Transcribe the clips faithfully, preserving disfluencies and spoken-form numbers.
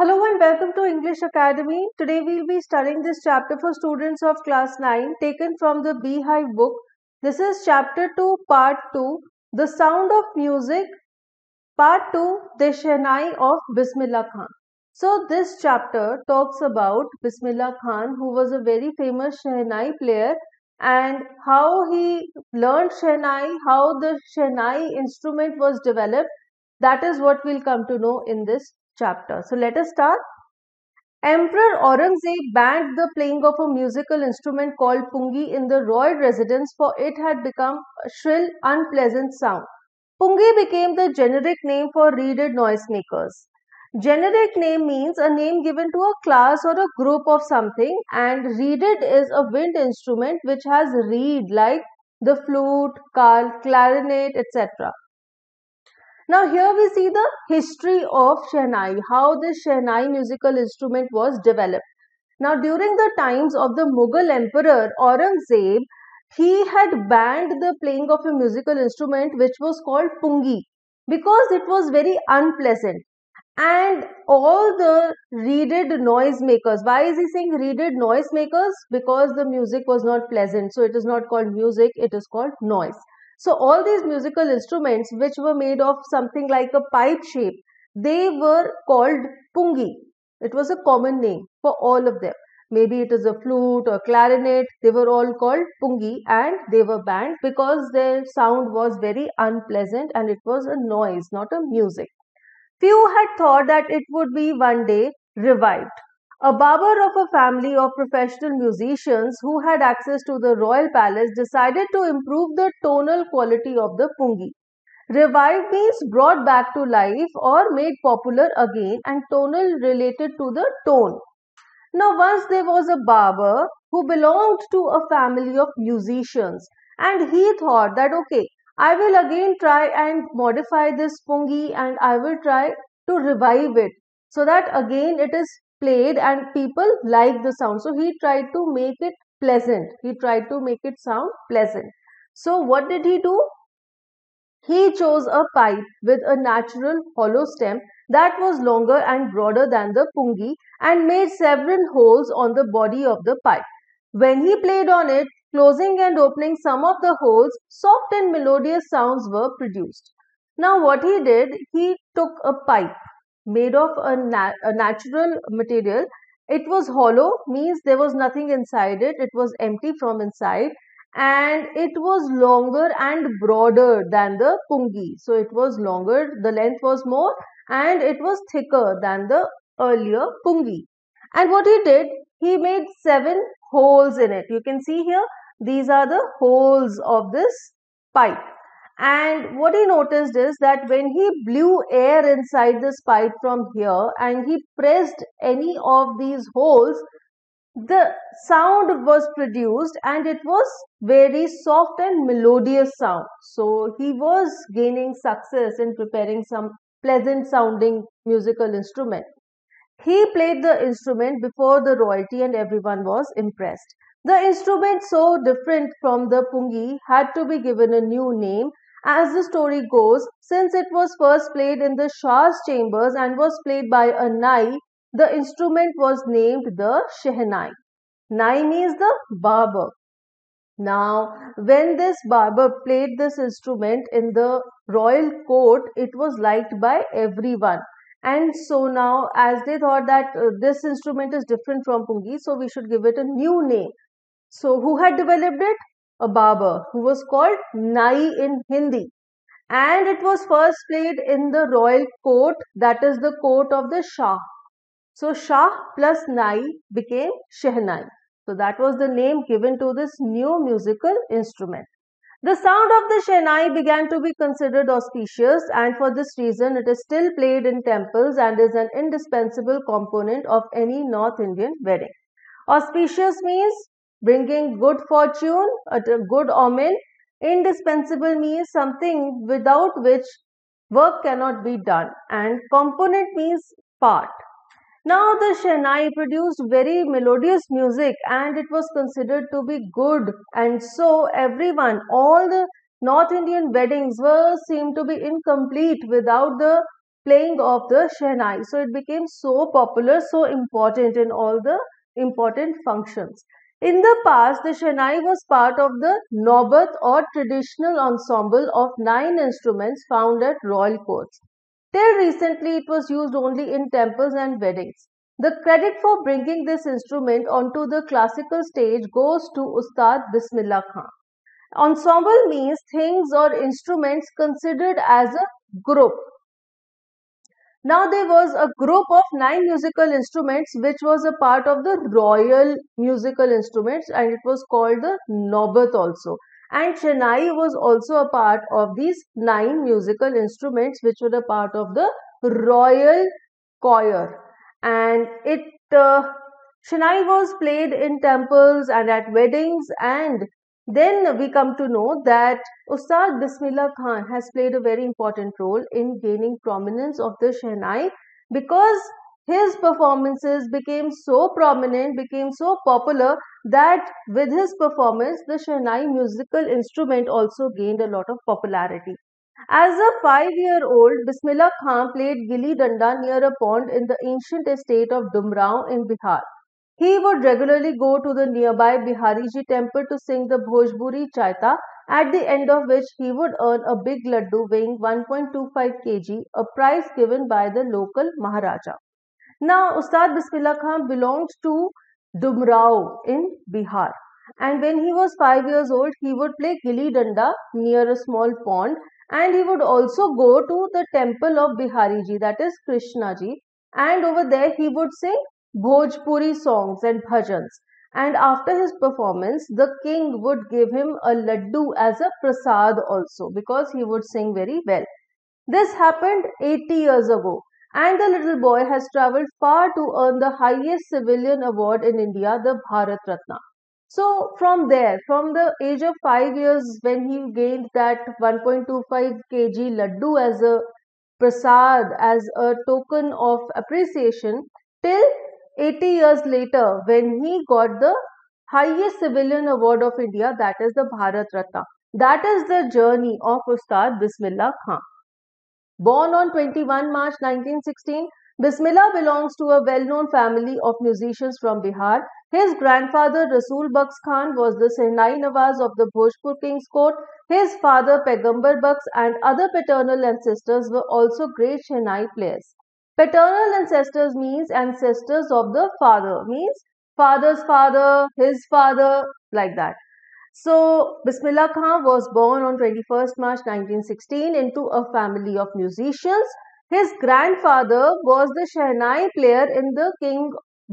Hello and welcome to English Academy. Today we will be studying this chapter for students of class nine taken from the Beehive book. This is chapter two part two, The Sound of Music, part two, the Shehnai of Bismillah Khan. So this chapter talks about Bismillah Khan, who was a very famous Shehnai player, and how he learned Shehnai, how the Shehnai instrument was developed. That is what we'll come to know in this chapter. So let us start. Emperor Aurangzeb banned the playing of a musical instrument called Pungi in the royal residence, for it had become a shrill, unpleasant sound. Pungi became the generic name for reeded noisemakers. Generic name means a name given to a class or a group of something, and reeded is a wind instrument which has reed like the flute, clarinet, et cetera. Now here we see the history of Shehnai, how this Shehnai musical instrument was developed. Now during the times of the Mughal emperor Aurangzeb, he had banned the playing of a musical instrument which was called Pungi because it was very unpleasant. And all the reeded noisemakers, why is he saying reeded noisemakers? Because the music was not pleasant. So it is not called music, it is called noise. So all these musical instruments which were made of something like a pipe shape, they were called Pungi. It was a common name for all of them. Maybe it is a flute or clarinet. They were all called Pungi and they were banned because their sound was very unpleasant and it was a noise, not a music. Few had thought that it would be one day revived. A barber of a family of professional musicians who had access to the royal palace decided to improve the tonal quality of the Pungi. Revived means brought back to life or made popular again, and tonal related to the tone. Now once there was a barber who belonged to a family of musicians, and he thought that okay, I will again try and modify this Pungi and I will try to revive it so that again it is played and people like the sound. So he tried to make it pleasant. He tried to make it sound pleasant. So what did he do? He chose a pipe with a natural hollow stem that was longer and broader than the Pungi and made several holes on the body of the pipe. When he played on it, closing and opening some of the holes, soft and melodious sounds were produced. Now what he did, he took a pipe made of a, nat a natural material. It was hollow, means there was nothing inside it. It was empty from inside and it was longer and broader than the Pungi. So it was longer, the length was more and it was thicker than the earlier Pungi. And what he did, he made seven holes in it. You can see here, these are the holes of this pipe. And what he noticed is that when he blew air inside this pipe from here and he pressed any of these holes, the sound was produced and it was very soft and melodious sound. So he was gaining success in preparing some pleasant sounding musical instrument. He played the instrument before the royalty and everyone was impressed. The instrument, so different from the Pungi, had to be given a new name. As the story goes, since it was first played in the Shah's chambers and was played by a Nai, the instrument was named the Shehnai. Nai means the barber. Now, when this barber played this instrument in the royal court, it was liked by everyone. And so now, as they thought that uh, this instrument is different from Pungi, so we should give it a new name. So who had developed it? A barber who was called Nai in Hindi. And it was first played in the royal court, that is the court of the Shah. So Shah plus Nai became Shehnai. So that was the name given to this new musical instrument. The sound of the Shehnai began to be considered auspicious, and for this reason it is still played in temples and is an indispensable component of any North Indian wedding. Auspicious means bringing good fortune, a good omen. Indispensable means something without which work cannot be done, and component means part. Now the Shehnai produced very melodious music and it was considered to be good, and so everyone, all the North Indian weddings were seemed to be incomplete without the playing of the Shehnai. So it became so popular, so important in all the important functions. In the past, the Shehnai was part of the Naubat or traditional ensemble of nine instruments found at royal courts. Till recently, it was used only in temples and weddings. The credit for bringing this instrument onto the classical stage goes to Ustad Bismillah Khan. Ensemble means things or instruments considered as a group. Now there was a group of nine musical instruments which was a part of the royal musical instruments, and it was called the Naubat also. And Shehnai was also a part of these nine musical instruments which were a part of the royal choir. And it uh, Shehnai was played in temples and at weddings, and then we come to know that Ustad Bismillah Khan has played a very important role in gaining prominence of the Shehnai, because his performances became so prominent, became so popular, that with his performance the Shehnai musical instrument also gained a lot of popularity. As a five-year-old, Bismillah Khan played gilli danda near a pond in the ancient estate of Dumrao in Bihar. He would regularly go to the nearby Bihariji temple to sing the Bhojpuri chaita, at the end of which he would earn a big laddu weighing one point two five kilograms, a prize given by the local Maharaja. Now, Ustad Bismillah Khan belonged to Dumrao in Bihar. And when he was five years old, he would play gilli danda near a small pond. And he would also go to the temple of Bihariji, that is Krishnaji, and over there he would sing Bhojpuri songs and bhajans. And after his performance, the king would give him a laddu as a prasad also, because he would sing very well. This happened eighty years ago, and the little boy has travelled far to earn the highest civilian award in India, the Bharat Ratna. So from there, from the age of five years, when he gained that one point two five kilograms laddu as a prasad, as a token of appreciation, till eighty years later when he got the highest civilian award of India, that is the Bharat Ratna. That is the journey of Ustad Bismillah Khan. Born on twenty-first of March nineteen sixteen, Bismillah belongs to a well-known family of musicians from Bihar. His grandfather Rasool Bakhsh Khan was the Shehnai Nawaz of the Bhojpur King's Court. His father Paigambar Bakhsh and other paternal ancestors were also great Shehnai players. Paternal ancestors means ancestors of the father, means father's father, his father, like that. So Bismillah Khan was born on twenty-first of March nineteen sixteen into a family of musicians. His grandfather was the Shehnai player in the King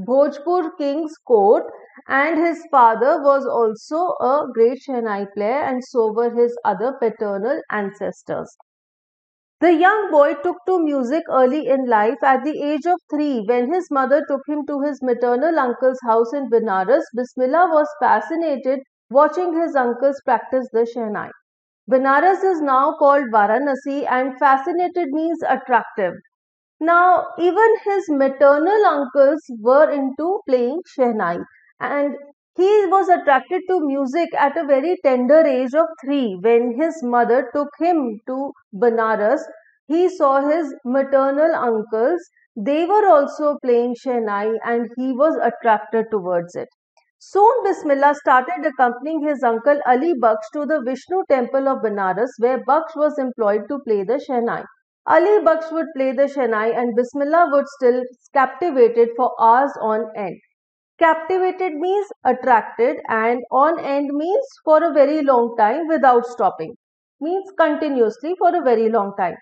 Bhojpur King's Court, and his father was also a great Shehnai player, and so were his other paternal ancestors. The young boy took to music early in life. At the age of three, when his mother took him to his maternal uncle's house in Banaras, Bismillah was fascinated watching his uncles practice the Shehnai. Banaras is now called Varanasi, and fascinated means attractive. Now, even his maternal uncles were into playing Shehnai, and he was attracted to music at a very tender age of three. When his mother took him to Banaras, he saw his maternal uncles. They were also playing Shehnai, and he was attracted towards it. Soon, Bismillah started accompanying his uncle Ali Bakhsh to the Vishnu temple of Banaras, where Bakhsh was employed to play the Shehnai. Ali Bakhsh would play the Shehnai, and Bismillah would still captivated for hours on end. Captivated means attracted, and on end means for a very long time without stopping. Means continuously for a very long time.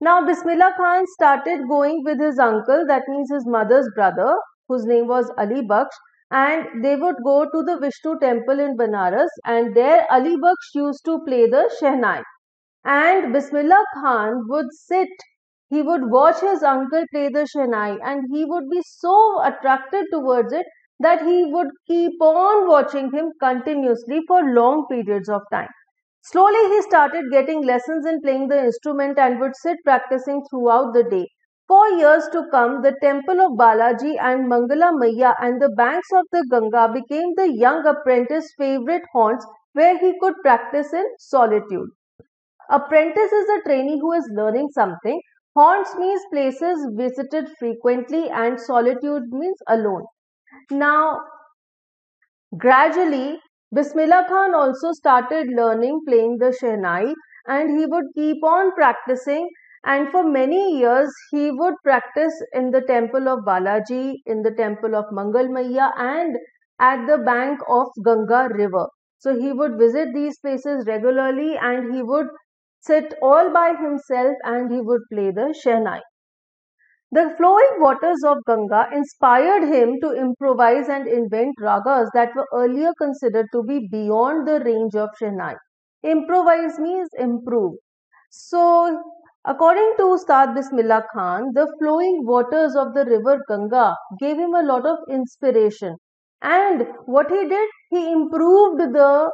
Now Bismillah Khan started going with his uncle, that means his mother's brother, whose name was Ali Bakhsh, and they would go to the Vishnu temple in Banaras, and there Ali Bakhsh used to play the Shehnai. And Bismillah Khan would sit, he would watch his uncle play the Shehnai, and he would be so attracted towards it that he would keep on watching him continuously for long periods of time. Slowly he started getting lessons in playing the instrument and would sit practicing throughout the day. For years to come, the temple of Balaji and Mangala Maya and the banks of the Ganga became the young apprentice's favorite haunts, where he could practice in solitude. Apprentice is a trainee who is learning something, Haunts means places visited frequently and solitude means alone. Now, gradually, Bismillah Khan also started learning playing the Shehnai, and he would keep on practicing, and for many years he would practice in the temple of Balaji, in the temple of Mangala Maya, and at the bank of Ganga river. So he would visit these places regularly and he would sit all by himself and he would play the Shehnai. The flowing waters of Ganga inspired him to improvise and invent ragas that were earlier considered to be beyond the range of Shehnai. Improvise means improve. So, according to Ustad Bismillah Khan, the flowing waters of the river Ganga gave him a lot of inspiration. And what he did, he improved the,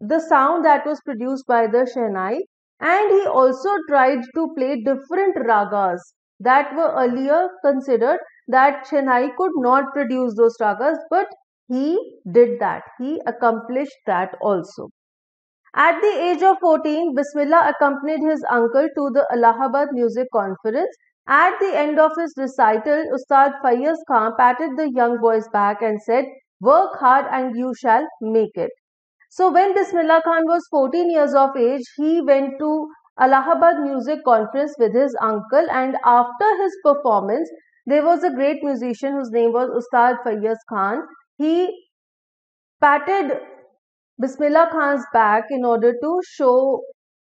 the sound that was produced by the Shehnai, and he also tried to play different ragas that were earlier considered that Shehnai could not produce those ragas, but he did that. He accomplished that also. At the age of fourteen, Bismillah accompanied his uncle to the Allahabad Music Conference. At the end of his recital, Ustad Faiyaz Khan patted the young boy's back and said, "Work hard and you shall make it." So when Bismillah Khan was fourteen years of age, he went to Allahabad Music Conference with his uncle, and after his performance, there was a great musician whose name was Ustad Faiyaz Khan. He patted Bismillah Khan's back in order to show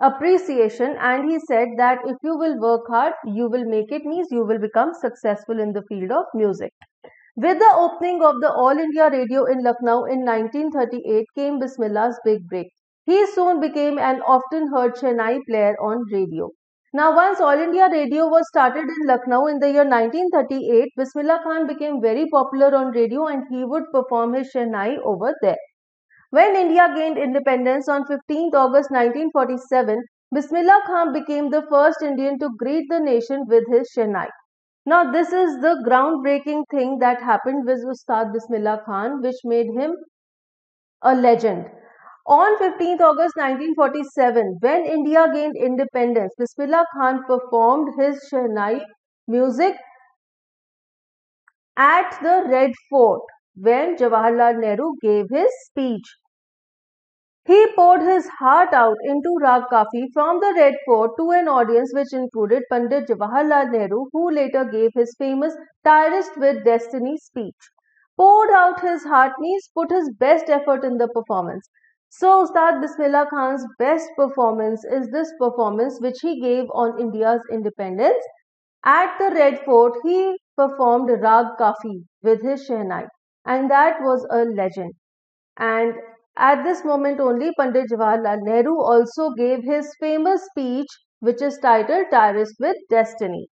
appreciation, and he said that if you will work hard, you will make it, means you will become successful in the field of music. With the opening of the All India Radio in Lucknow in nineteen thirty-eight came Bismillah's big break. He soon became an often heard Shehnai player on radio. Now once All India Radio was started in Lucknow in the year nineteen thirty-eight, Bismillah Khan became very popular on radio and he would perform his Shehnai over there. When India gained independence on fifteenth August nineteen forty-seven, Bismillah Khan became the first Indian to greet the nation with his Shehnai. Now this is the groundbreaking thing that happened with Ustad Bismillah Khan, which made him a legend. On fifteenth August nineteen forty-seven, when India gained independence, Bismillah Khan performed his Shehnai music at the Red Fort when Jawaharlal Nehru gave his speech. He poured his heart out into Raag Kafi from the Red Fort to an audience which included Pandit Jawaharlal Nehru, who later gave his famous Tryst with Destiny speech. Poured out his heart means put his best effort in the performance. So Ustad Bismillah Khan's best performance is this performance which he gave on India's independence. At the Red Fort, he performed Raag Kafi with his Shehnai, and that was a legend. And at this moment only, Pandit Jawaharlal Nehru also gave his famous speech, which is titled Tryst with Destiny.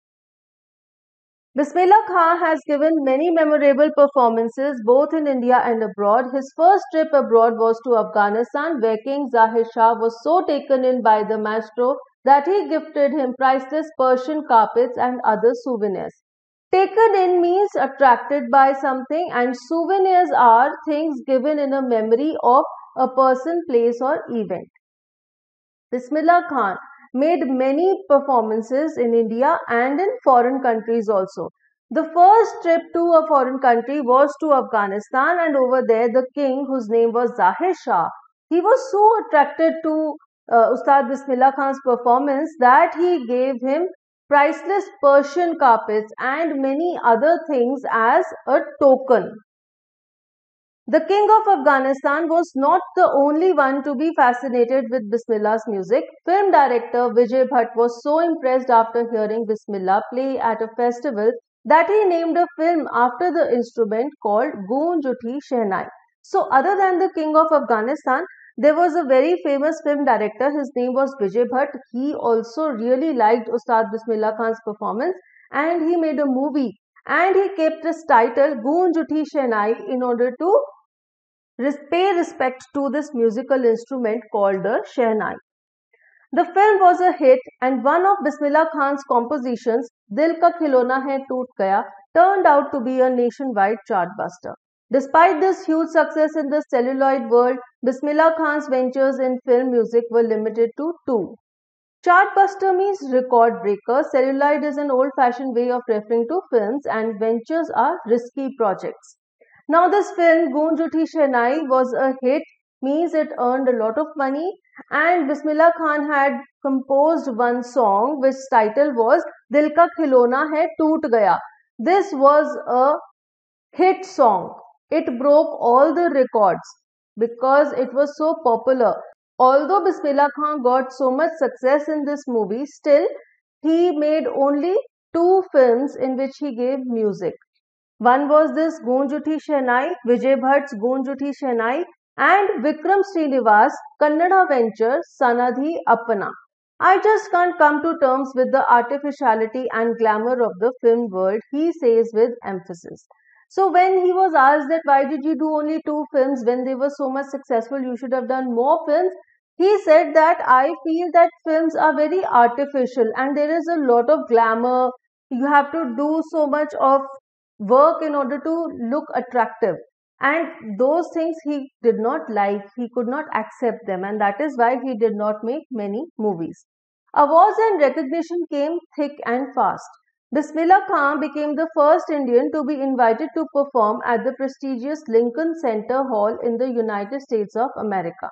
Bismillah Khan has given many memorable performances both in India and abroad. His first trip abroad was to Afghanistan, where King Zahir Shah was so taken in by the maestro that he gifted him priceless Persian carpets and other souvenirs. Taken in means attracted by something, and souvenirs are things given in a memory of a person, place or event. Bismillah Khan made many performances in India and in foreign countries also. The first trip to a foreign country was to Afghanistan, and over there the king, whose name was Zahir Shah, he was so attracted to uh, Ustad Bismillah Khan's performance that he gave him priceless Persian carpets and many other things as a token. The king of Afghanistan was not the only one to be fascinated with Bismillah's music. Film director Vijay Bhatt was so impressed after hearing Bismillah play at a festival that he named a film after the instrument called Goonj Uthi Shehnai. So other than the king of Afghanistan, there was a very famous film director, his name was Vijay Bhatt. He also really liked Ustad Bismillah Khan's performance and he made a movie and he kept its title Goonj Uthi Shehnai in order to pay respect to this musical instrument called the Shehnai. The film was a hit and one of Bismillah Khan's compositions, Dil ka khilona hai toot gaya, turned out to be a nationwide chartbuster. Despite this huge success in the celluloid world, Bismillah Khan's ventures in film music were limited to two. Chartbusters, record breakers, celluloid is an old-fashioned way of referring to films, and ventures are risky projects. Now, this film Goonj Uthi Shehnai was a hit, means it earned a lot of money, and Bismillah Khan had composed one song, which title was "Dil ka khilona hai toot gaya." This was a hit song. It broke all the records because it was so popular. Although Bismillah Khan got so much success in this movie, still he made only two films in which he gave music. One was this Goonj Uthi Shehnai, Vijay Bhatt's Goonj Uthi Shehnai, and Vikram Srinivas' Kannada venture Sanadhi Appana. I just can't come to terms with the artificiality and glamour of the film world, he says with emphasis. So when he was asked that why did you do only two films when they were so much successful, you should have done more films, he said that I feel that films are very artificial and there is a lot of glamour. You have to do so much of work in order to look attractive. And those things he did not like, he could not accept them, and that is why he did not make many movies. Awards and recognition came thick and fast. Bismillah Khan became the first Indian to be invited to perform at the prestigious Lincoln Center Hall in the United States of America.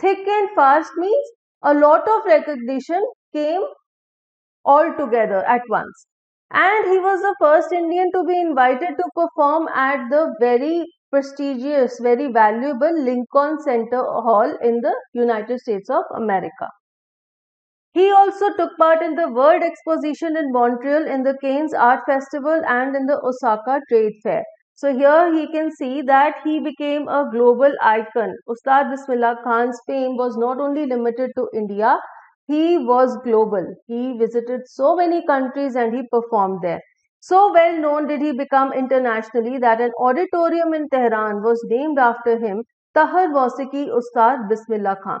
Thick and fast means a lot of recognition came all together at once. And he was the first Indian to be invited to perform at the very prestigious, very valuable Lincoln Center Hall in the United States of America. He also took part in the World Exposition in Montreal, in the Cannes Art Festival, and in the Osaka Trade Fair. So here he can see that he became a global icon. Ustad Bismillah Khan's fame was not only limited to India, he was global. He visited so many countries and he performed there. So well known did he become internationally that an auditorium in Tehran was named after him, Tahar Mosiki Ustad Bismillah Khan.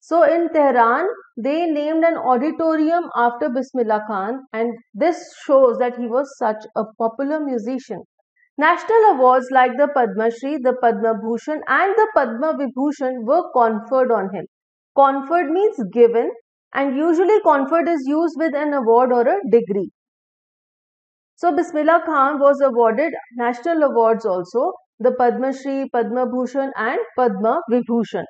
So in Tehran, they named an auditorium after Bismillah Khan, and this shows that he was such a popular musician. National awards like the Padma Shri, the Padma Bhushan and the Padma Vibhushan were conferred on him. Conferred means given, and usually conferred is used with an award or a degree. So Bismillah Khan was awarded national awards also, the Padma Shri, Padma Bhushan and Padma Vibhushan.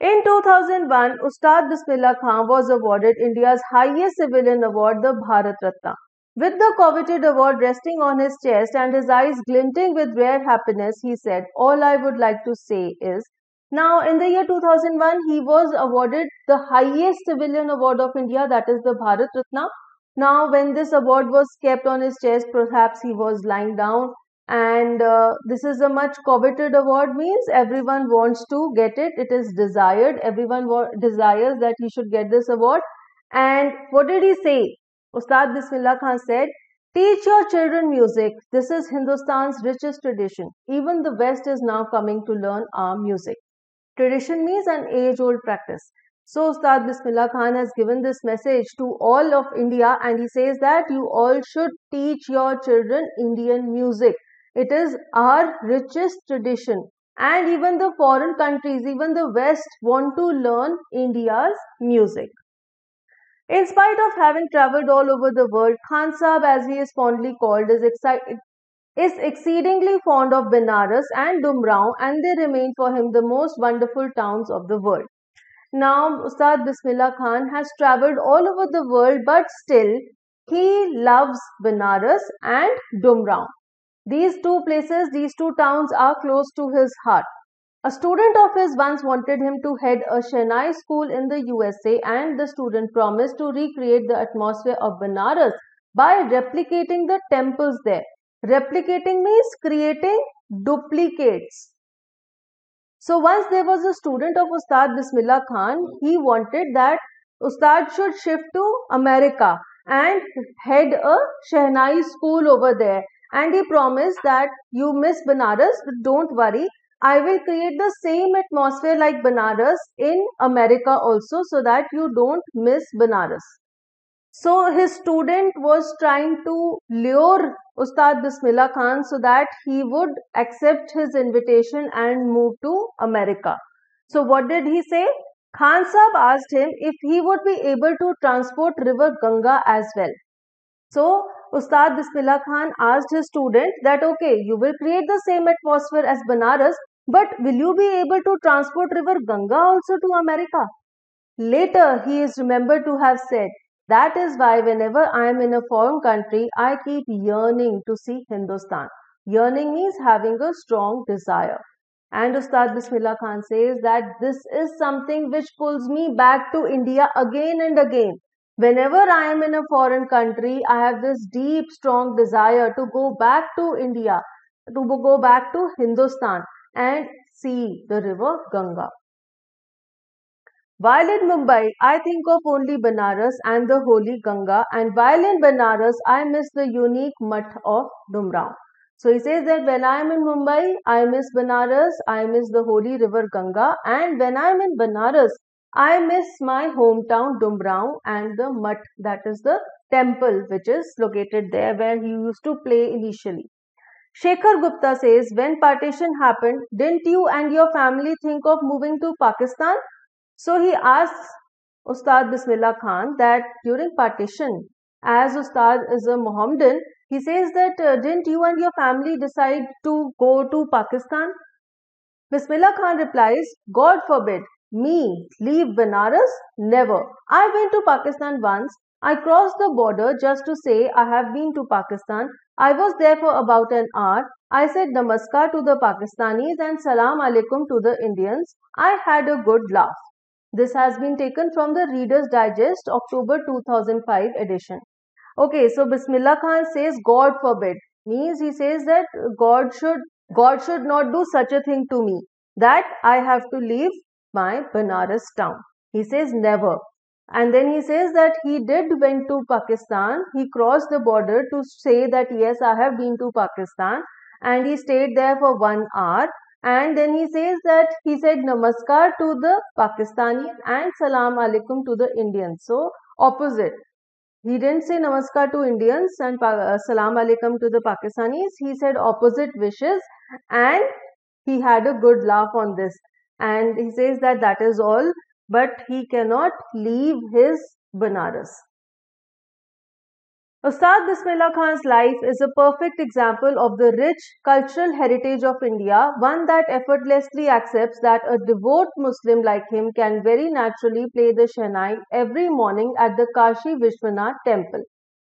In two thousand one, Ustad Bismillah Khan was awarded India's highest civilian award, the Bharat Ratna. With the coveted award resting on his chest and his eyes glinting with rare happiness, he said, "All I would like to say is," now in the year two thousand one, he was awarded the highest civilian award of India, that is the Bharat Ratna. Now when this award was kept on his chest, perhaps he was lying down. And uh, this is a much coveted award, means everyone wants to get it. It is desired. Everyone desires that he should get this award. And what did he say? Ustad Bismillah Khan said, "Teach your children music. This is Hindustan's richest tradition. Even the West is now coming to learn our music." Tradition means an age-old practice. So Ustad Bismillah Khan has given this message to all of India, and he says that you all should teach your children Indian music. It is our richest tradition, and even the foreign countries, even the West, want to learn India's music. In spite of having travelled all over the world, Khan Sahib, as he is fondly called, is, is exceedingly fond of Benares and Dumrao, and they remain for him the most wonderful towns of the world. Now, Ustad Bismillah Khan has travelled all over the world, but still, he loves Benares and Dumrao. These two places, these two towns are close to his heart. A student of his once wanted him to head a Shehnai school in the U S A, and the student promised to recreate the atmosphere of Benares by replicating the temples there. Replicating means creating duplicates. So once there was a student of Ustad Bismillah Khan, he wanted that Ustad should shift to America and head a Shehnai school over there. And he promised that you miss Benares, but don't worry, I will create the same atmosphere like Benares in America also, so that you don't miss Benares. So his student was trying to lure Ustad Bismillah Khan so that he would accept his invitation and move to America. So what did he say? Khan Sahib asked him if he would be able to transport river Ganga as well. So, Ustad Bismillah Khan asked his student that, okay, you will create the same atmosphere as Banaras, but will you be able to transport river Ganga also to America? Later, he is remembered to have said, that is why whenever I am in a foreign country, I keep yearning to see Hindustan. Yearning means having a strong desire. And Ustad Bismillah Khan says that this is something which pulls me back to India again and again. Whenever I am in a foreign country, I have this deep, strong desire to go back to India, to go back to Hindustan and see the river Ganga. While in Mumbai, I think of only Banaras and the holy Ganga, and while in Banaras, I miss the unique Math of Dumrao. So he says that when I am in Mumbai, I miss Banaras, I miss the holy river Ganga, and when I am in Banaras, I miss my hometown Dumrao and the Math, that is the temple which is located there where he used to play initially. Shekhar Gupta says, when partition happened, didn't you and your family think of moving to Pakistan? So he asks Ustad Bismillah Khan that during partition, as Ustad is a Mohammedan, he says that uh, didn't you and your family decide to go to Pakistan? Bismillah Khan replies, God forbid. Me, leave Banaras? Never. I went to Pakistan once. I crossed the border just to say I have been to Pakistan. I was there for about an hour. I said Namaskar to the Pakistanis and Salam Alaikum to the Indians. I had a good laugh. This has been taken from the Reader's Digest, October two thousand five edition. Okay, so Bismillah Khan says God forbid. Means he says that God should, God should not do such a thing to me, that I have to leave my Banaras town. He says never. And then he says that he did went to Pakistan. He crossed the border to say that yes, I have been to Pakistan, and he stayed there for one hour. And then he says that he said Namaskar to the Pakistanis and Salam Alaikum to the Indians. So opposite. He didn't say Namaskar to Indians and uh, Salam Alaikum to the Pakistanis. He said opposite wishes, and he had a good laugh on this. And he says that that is all, but he cannot leave his Banaras. Ustad Bismillah Khan's life is a perfect example of the rich cultural heritage of India, one that effortlessly accepts that a devout Muslim like him can very naturally play the Shehnai every morning at the Kashi Vishwanath temple.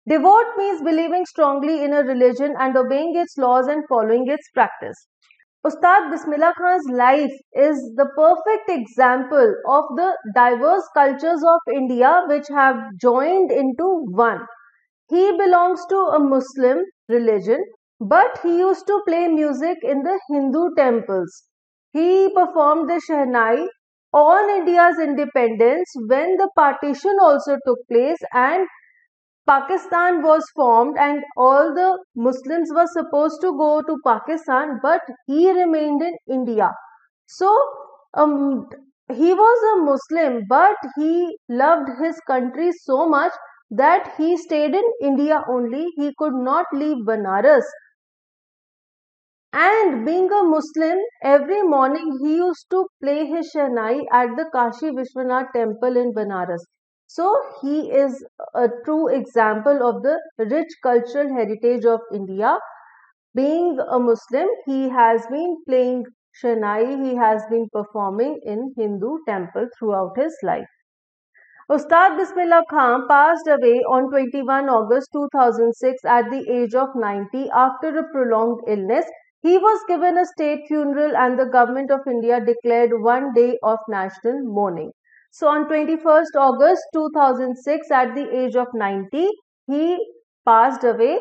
Devout means believing strongly in a religion and obeying its laws and following its practice. Ustad Bismillah Khan's life is the perfect example of the diverse cultures of India which have joined into one. He belongs to a Muslim religion, but he used to play music in the Hindu temples. He performed the Shehnai on India's independence when the partition also took place and Pakistan was formed, and all the Muslims were supposed to go to Pakistan, but he remained in India. So, um, he was a Muslim, but he loved his country so much that he stayed in India only. He could not leave Banaras. And being a Muslim, every morning he used to play his Shehnai at the Kashi Vishwanath temple in Banaras. So, he is a true example of the rich cultural heritage of India. Being a Muslim, he has been playing Shehnai, he has been performing in Hindu temple throughout his life. Ustad Bismillah Khan passed away on twenty-first of August two thousand six at the age of ninety after a prolonged illness. He was given a state funeral and the government of India declared one day of national mourning. So, on twenty-first of August two thousand six, at the age of ninety, he passed away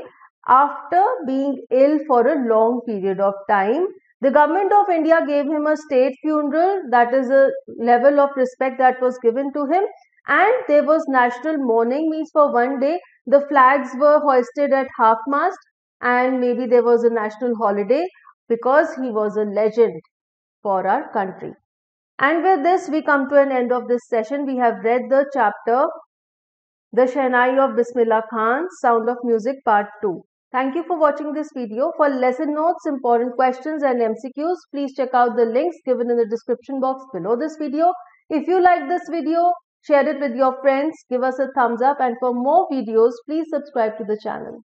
after being ill for a long period of time. The government of India gave him a state funeral, that is a level of respect that was given to him. And there was national mourning, means for one day, the flags were hoisted at half-mast and maybe there was a national holiday because he was a legend for our country. And with this, we come to an end of this session. We have read the chapter, The Shehnai of Bismillah Khan, Sound of Music Part two. Thank you for watching this video. For lesson notes, important questions and M C Qs, please check out the links given in the description box below this video. If you like this video, share it with your friends, give us a thumbs up, and for more videos, please subscribe to the channel.